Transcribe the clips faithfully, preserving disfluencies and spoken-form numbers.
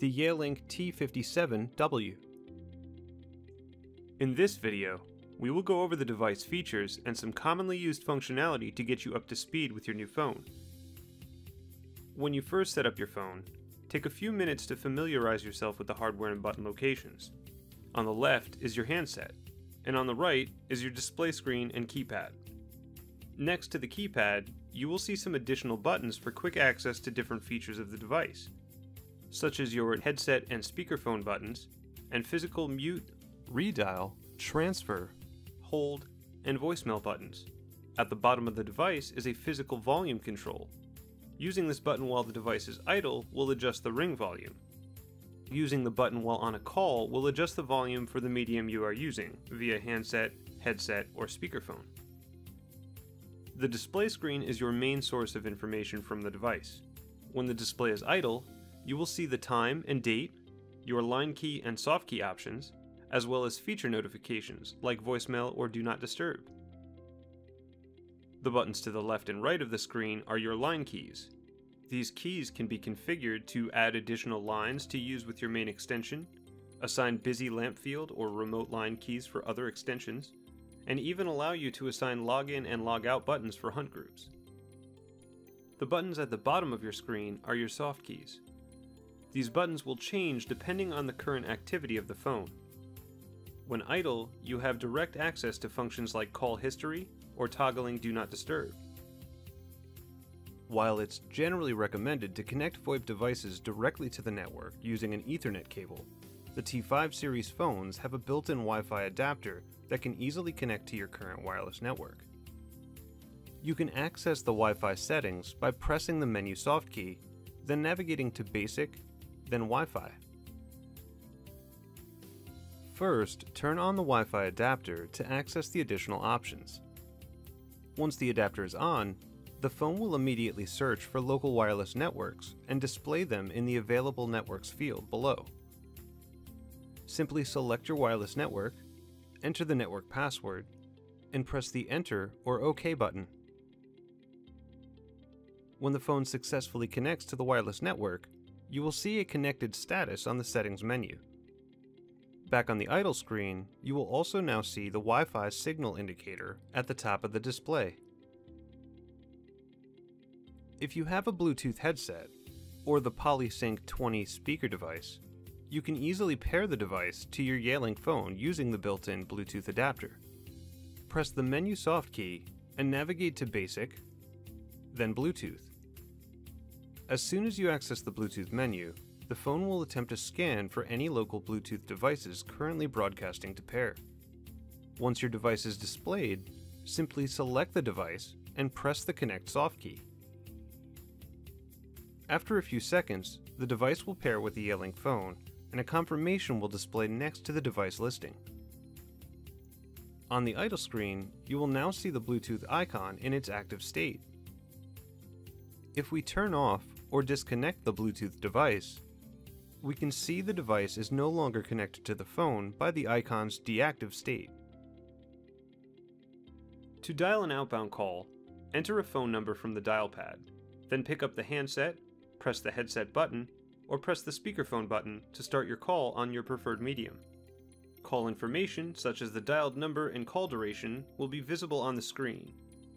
the Yealink T fifty-seven W. In this video, we will go over the device features and some commonly used functionality to get you up to speed with your new phone. When you first set up your phone, take a few minutes to familiarize yourself with the hardware and button locations. On the left is your handset, and on the right is your display screen and keypad. Next to the keypad, you will see some additional buttons for quick access to different features of the device, such as your headset and speakerphone buttons, and physical mute, redial, transfer, hold, and voicemail buttons. At the bottom of the device is a physical volume control. Using this button while the device is idle will adjust the ring volume. Using the button while on a call will adjust the volume for the medium you are using via handset, headset, or speakerphone. The display screen is your main source of information from the device. When the display is idle, you will see the time and date, your line key and soft key options, as well as feature notifications like voicemail or do not disturb. The buttons to the left and right of the screen are your line keys. These keys can be configured to add additional lines to use with your main extension, assign busy lamp field or remote line keys for other extensions, and even allow you to assign login and logout buttons for hunt groups. The buttons at the bottom of your screen are your soft keys. These buttons will change depending on the current activity of the phone. When idle, you have direct access to functions like call history, or toggling Do Not Disturb. While it's generally recommended to connect VoIP devices directly to the network using an Ethernet cable, the T five series phones have a built-in Wi-Fi adapter that can easily connect to your current wireless network. You can access the Wi-Fi settings by pressing the menu soft key, then navigating to Basic, then Wi-Fi. First, turn on the Wi-Fi adapter to access the additional options. Once the adapter is on, the phone will immediately search for local wireless networks and display them in the Available Networks field below. Simply select your wireless network, enter the network password, and press the Enter or OK button. When the phone successfully connects to the wireless network, you will see a connected status on the settings menu. Back on the idle screen, you will also now see the Wi-Fi signal indicator at the top of the display. If you have a Bluetooth headset or the PolySync twenty speaker device, you can easily pair the device to your Yealink phone using the built-in Bluetooth adapter. Press the menu soft key and navigate to Basic, then Bluetooth. As soon as you access the Bluetooth menu, the phone will attempt a scan for any local Bluetooth devices currently broadcasting to pair. Once your device is displayed, simply select the device and press the Connect soft key. After a few seconds, the device will pair with the Yealink phone, and a confirmation will display next to the device listing. On the idle screen, you will now see the Bluetooth icon in its active state. If we turn off or disconnect the Bluetooth device, we can see the device is no longer connected to the phone by the icon's deactive state. To dial an outbound call, enter a phone number from the dial pad, then pick up the handset, press the headset button, or press the speakerphone button to start your call on your preferred medium. Call information, such as the dialed number and call duration, will be visible on the screen,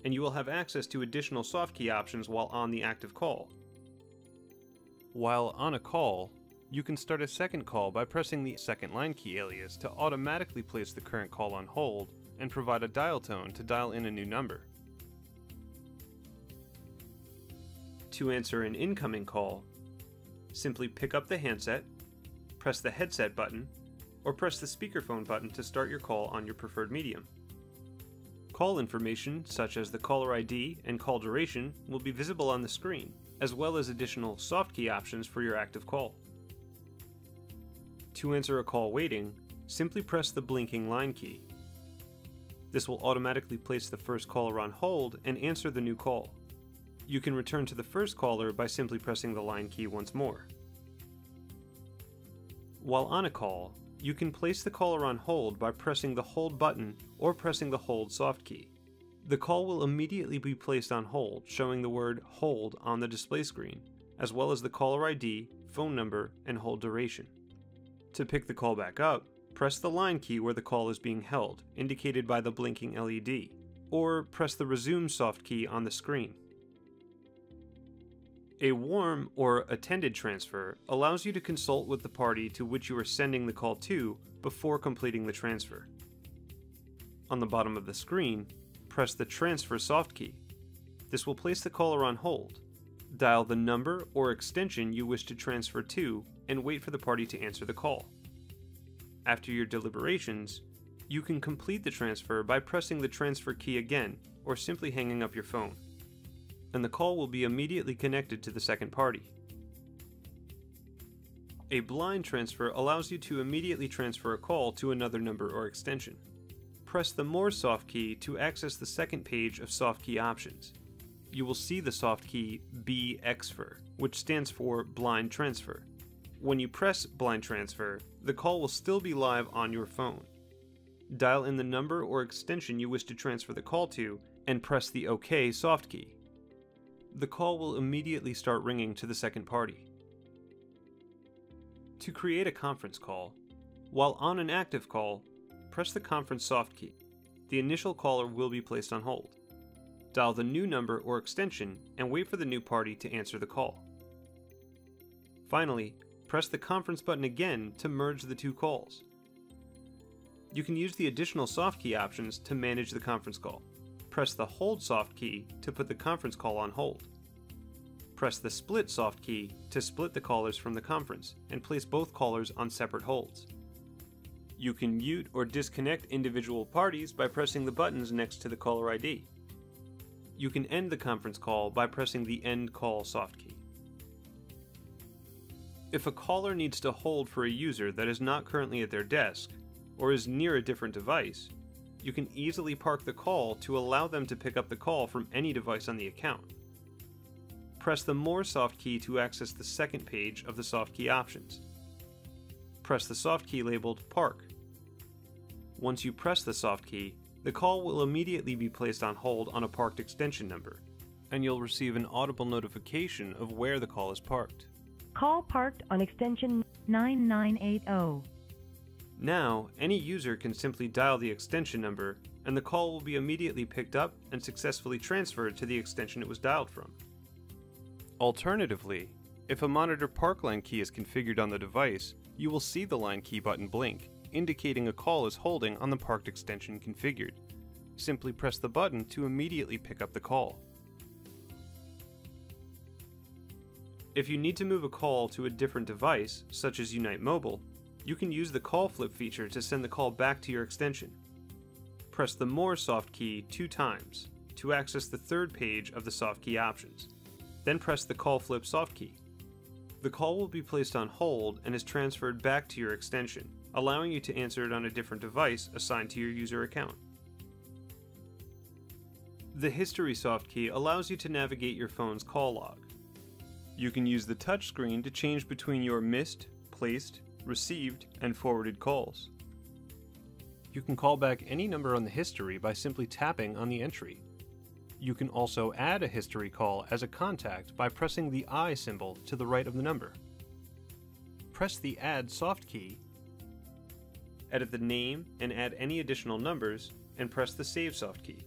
and you will have access to additional soft key options while on the active call. While on a call, you can start a second call by pressing the second line key alias to automatically place the current call on hold and provide a dial tone to dial in a new number. To answer an incoming call, simply pick up the handset, press the headset button, or press the speakerphone button to start your call on your preferred medium. Call information, such as the caller I D and call duration, will be visible on the screen, as well as additional soft key options for your active call. To answer a call waiting, simply press the blinking line key. This will automatically place the first caller on hold and answer the new call. You can return to the first caller by simply pressing the line key once more. While on a call, you can place the caller on hold by pressing the hold button or pressing the hold soft key. The call will immediately be placed on hold, showing the word HOLD on the display screen, as well as the caller I D, phone number, and hold duration. To pick the call back up, press the line key where the call is being held, indicated by the blinking L E D, or press the resume soft key on the screen. A warm or attended transfer allows you to consult with the party to which you are sending the call to before completing the transfer. On the bottom of the screen, press the transfer soft key. This will place the caller on hold. Dial the number or extension you wish to transfer to and wait for the party to answer the call. After your deliberations, you can complete the transfer by pressing the transfer key again or simply hanging up your phone, and the call will be immediately connected to the second party. A blind transfer allows you to immediately transfer a call to another number or extension. Press the More soft key to access the second page of soft key options. You will see the soft key B X F R, which stands for Blind Transfer. When you press Blind Transfer, the call will still be live on your phone. Dial in the number or extension you wish to transfer the call to and press the OK soft key. The call will immediately start ringing to the second party. To create a conference call, while on an active call, press the conference soft key. The initial caller will be placed on hold. Dial the new number or extension and wait for the new party to answer the call. Finally, press the conference button again to merge the two calls. You can use the additional soft key options to manage the conference call. Press the Hold soft key to put the conference call on hold. Press the Split soft key to split the callers from the conference and place both callers on separate holds. You can mute or disconnect individual parties by pressing the buttons next to the caller I D. You can end the conference call by pressing the End Call soft key. If a caller needs to hold for a user that is not currently at their desk or is near a different device, you can easily park the call to allow them to pick up the call from any device on the account. Press the More soft key to access the second page of the soft key options. Press the soft key labeled Park. Once you press the soft key, the call will immediately be placed on hold on a parked extension number, and you'll receive an audible notification of where the call is parked. Call parked on extension nine nine eight zero. Now, any user can simply dial the extension number, and the call will be immediately picked up and successfully transferred to the extension it was dialed from. Alternatively, if a monitor park line key is configured on the device, you will see the line key button blink, indicating a call is holding on the parked extension configured. Simply press the button to immediately pick up the call. If you need to move a call to a different device, such as Unite Mobile, you can use the call flip feature to send the call back to your extension. Press the More soft key two times to access the third page of the soft key options. Then press the call flip soft key. The call will be placed on hold and is transferred back to your extension, allowing you to answer it on a different device assigned to your user account. The History soft key allows you to navigate your phone's call log. You can use the touchscreen to change between your missed, placed, received, and forwarded calls. You can call back any number on the history by simply tapping on the entry. You can also add a history call as a contact by pressing the I symbol to the right of the number. Press the Add soft key, edit the name and add any additional numbers, and press the Save soft key.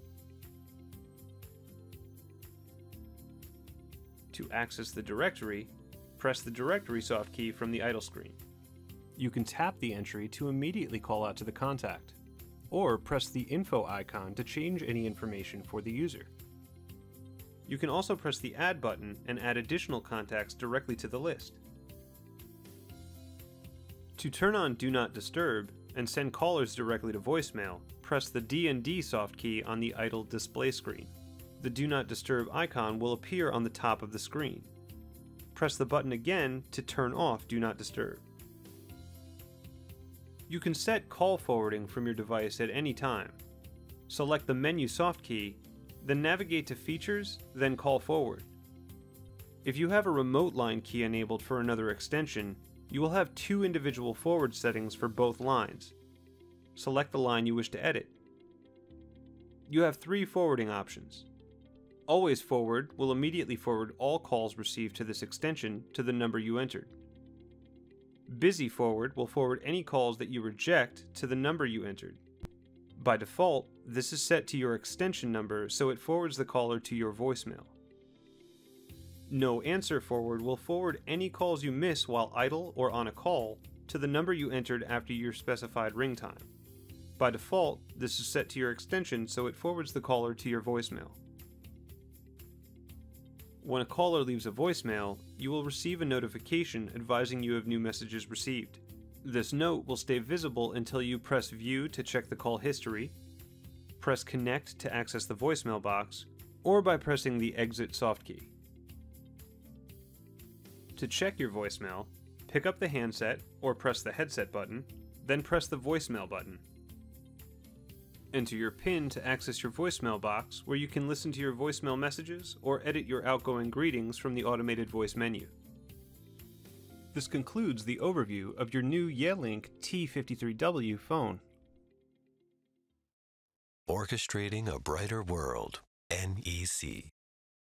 To access the directory, press the Directory soft key from the idle screen. You can tap the entry to immediately call out to the contact, or press the info icon to change any information for the user. You can also press the Add button and add additional contacts directly to the list. To turn on Do Not Disturb and send callers directly to voicemail, press the D and D soft key on the idle display screen. The Do Not Disturb icon will appear on the top of the screen. Press the button again to turn off Do Not Disturb. You can set call forwarding from your device at any time. Select the Menu soft key, then navigate to Features, then Call Forward. If you have a remote line key enabled for another extension, you will have two individual forward settings for both lines. Select the line you wish to edit. You have three forwarding options. Always Forward will immediately forward all calls received to this extension to the number you entered. Busy Forward will forward any calls that you reject to the number you entered. By default, this is set to your extension number, so it forwards the caller to your voicemail. No Answer Forward will forward any calls you miss while idle or on a call to the number you entered after your specified ring time. By default, this is set to your extension, so it forwards the caller to your voicemail. When a caller leaves a voicemail, you will receive a notification advising you of new messages received. This note will stay visible until you press View to check the call history, press Connect to access the voicemail box, or by pressing the Exit softkey. To check your voicemail, pick up the handset or press the headset button, then press the voicemail button. Enter your PIN to access your voicemail box, where you can listen to your voicemail messages or edit your outgoing greetings from the automated voice menu. This concludes the overview of your new Yealink T fifty-three W phone. Orchestrating a brighter world, N E C.